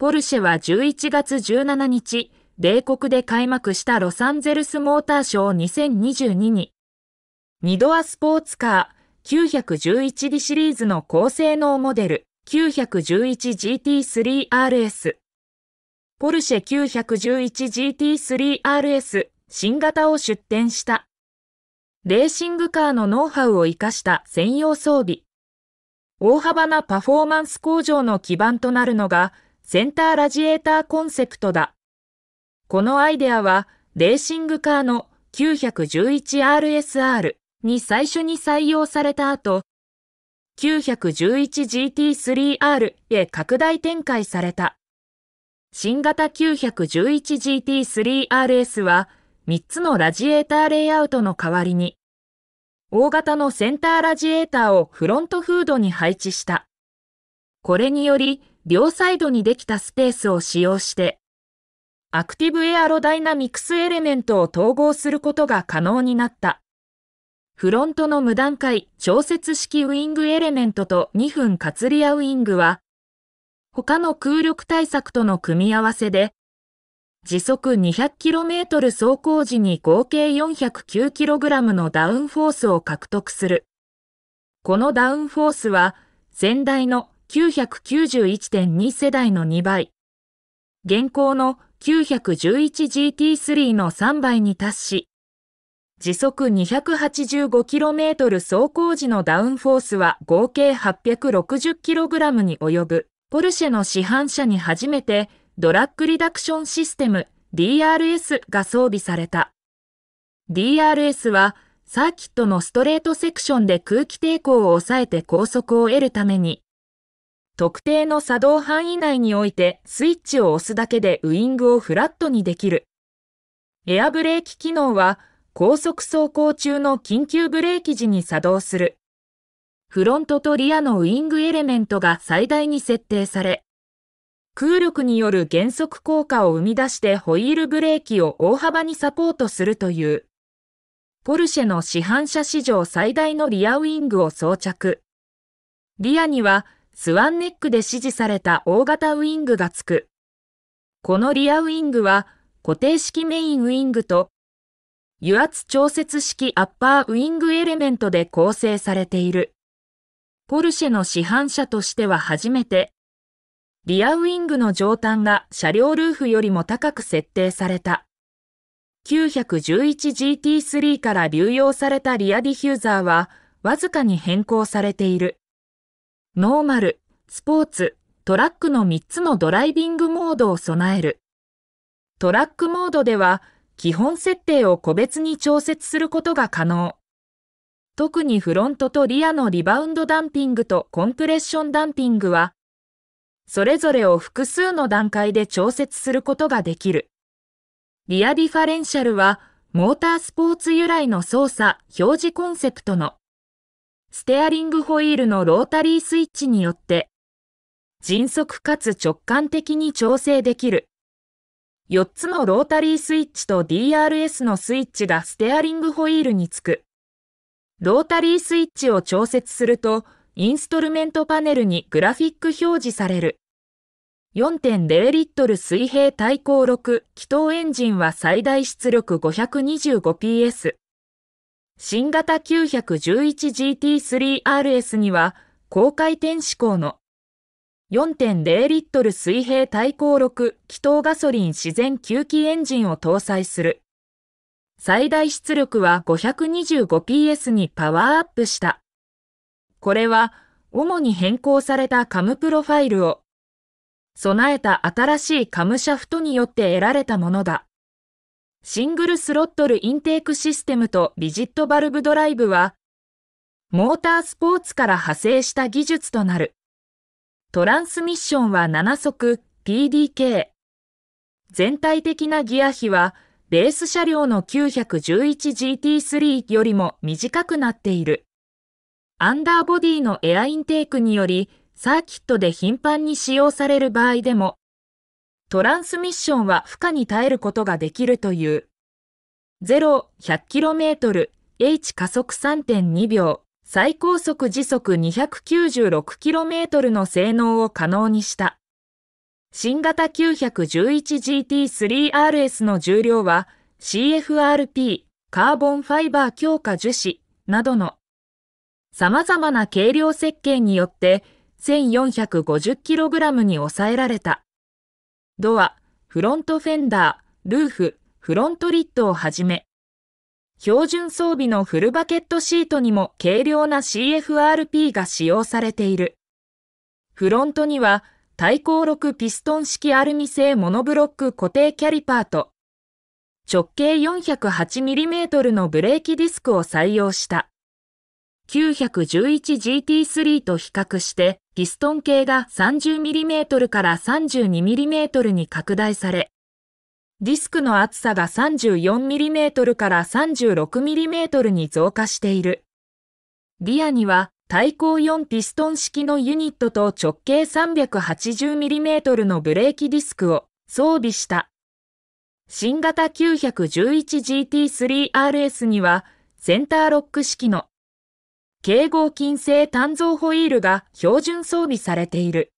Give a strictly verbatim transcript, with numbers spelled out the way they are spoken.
ポルシェはじゅういちがつじゅうしちにち、米国で開幕したロサンゼルスモーターショーにせんにじゅうにに、にドアスポーツカー きゅういちいちディー シリーズの高性能モデル きゅういちいちジーティースリーアールエス、ポルシェ きゅういちいちジーティースリーアールエス 新型を出展した。レーシングカーのノウハウを生かした専用装備。大幅なパフォーマンス向上の基盤となるのがセンターラジエーターコンセプトだ。このアイデアは、レーシングカーの きゅういちいちアールエスアール に最初に採用された後、きゅういちいちジーティースリーアール へ拡大展開された。新型 きゅういちいちジーティースリーアールエス は、みっつのラジエーターレイアウトの代わりに、大型のセンターラジエーターをフロントフードに配置した。これにより、両サイドにできたスペースを使用して、アクティブエアロダイナミクスエレメントを統合することが可能になった。フロントの無段階調節式ウィングエレメントとにふん割リアウィングは、他の空力対策との組み合わせで、時速 にひゃくキロメートル 走行時に合計 よんひゃくきゅうキログラム のダウンフォースを獲得する。このダウンフォースは、先代の きゅうひゃくきゅうじゅういちてんに 世代のにばい、現行のきゅういちいちジーティースリー のさんばいに達し、時速 にひゃくはちじゅうごキロメートル 走行時のダウンフォースは合計 はっぴゃくろくじゅうキログラム に及ぶ。ポルシェの市販車に初めてドラッグリダクションシステム ディーアールエス が装備された。ディーアールエス はサーキットのストレートセクションで空気抵抗を抑えて高速を得るために、特定の作動範囲内においてスイッチを押すだけでウイングをフラットにできる。エアブレーキ機能は高速走行中の緊急ブレーキ時に作動する。フロントとリアのウイングエレメントが最大に設定され、空力による減速効果を生み出してホイールブレーキを大幅にサポートするという、ポルシェの市販車史上最大のリアウイングを装着。リアにはスワンネックで支持された大型ウイングがつく。このリアウイングは固定式メインウイングと油圧調節式アッパーウイングエレメントで構成されている。ポルシェの市販車としては初めて、リアウイングの上端が車両ルーフよりも高く設定された。きゅういちいちジーティースリー から流用されたリアディフューザーはわずかに変更されている。ノーマル、スポーツ、トラックのみっつのドライビングモードを備える。トラックモードでは基本設定を個別に調節することが可能。特にフロントとリアのリバウンドダンピングとコンプレッションダンピングは、それぞれを複数の段階で調節することができる。リアディファレンシャルはモータースポーツ由来の操作・表示コンセプトのステアリングホイールのロータリースイッチによって、迅速かつ直感的に調整できる。よっつのロータリースイッチと ディーアールエス のスイッチがステアリングホイールにつく。ロータリースイッチを調節すると、インストルメントパネルにグラフィック表示される。よんてんゼロリットル 水平対向ろく気筒エンジンは最大出力 ごひゃくにじゅうごピーエス。新型 きゅういちいちジーティースリーアールエス には、高回転志向の よんてんゼロリットル 水平対向ろく気筒ガソリン自然吸気エンジンを搭載する。最大出力は ごひゃくにじゅうごピーエス にパワーアップした。これは、主に変更されたカムプロファイルを、備えた新しいカムシャフトによって得られたものだ。シングルスロットルインテークシステムとリジットバルブドライブは、モータースポーツから派生した技術となる。トランスミッションはななそく、ピーディーケー。全体的なギア比は、ベース車両の きゅういちいちジーティースリー よりも短くなっている。アンダーボディのエアインテークにより、サーキットで頻繁に使用される場合でも、トランスミッションは負荷に耐えることができるという。ゼロ、ひゃくキロメートル、H 加速 さんてんにびょう、最高速時速 にひゃくきゅうじゅうろくキロメートル の性能を可能にした。新型 きゅういちいちジーティースリーアールエス の重量は シーエフアールピー、カーボンファイバー強化樹脂などの様々な軽量設計によって せんよんひゃくごじゅうキログラム に抑えられた。ドア、フロントフェンダー、ルーフ、フロントリッドをはじめ、標準装備のフルバケットシートにも軽量な シーエフアールピー が使用されている。フロントには対向ろくピストン式アルミ製モノブロック固定キャリパーと直径 よんひゃくはちミリメートル のブレーキディスクを採用した。きゅういちいちジーティースリー と比較してピストン径が さんじゅうミリメートル から さんじゅうにミリメートル に拡大され、ディスクの厚さが さんじゅうよんミリメートル から さんじゅうろくミリメートル に増加している。リアには対向よんピストン式のユニットと直径 さんびゃくはちじゅうミリメートル のブレーキディスクを装備した。新型 きゅういちいちジーティースリーアールエス にはセンターロック式の軽合金製鍛造ホイールが標準装備されている。